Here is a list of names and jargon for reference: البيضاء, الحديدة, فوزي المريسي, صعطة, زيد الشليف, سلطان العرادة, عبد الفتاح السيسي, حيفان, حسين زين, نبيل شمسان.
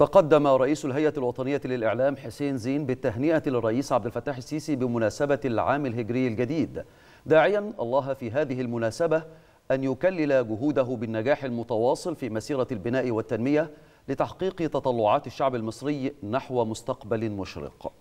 تقدم رئيس الهيئة الوطنية للإعلام حسين زين بالتهنئة للرئيس عبد الفتاح السيسي بمناسبة العام الهجري الجديد، داعيا الله في هذه المناسبة أن يكلل جهوده بالنجاح المتواصل في مسيرة البناء والتنمية لتحقيق تطلعات الشعب المصري نحو مستقبل مشرق.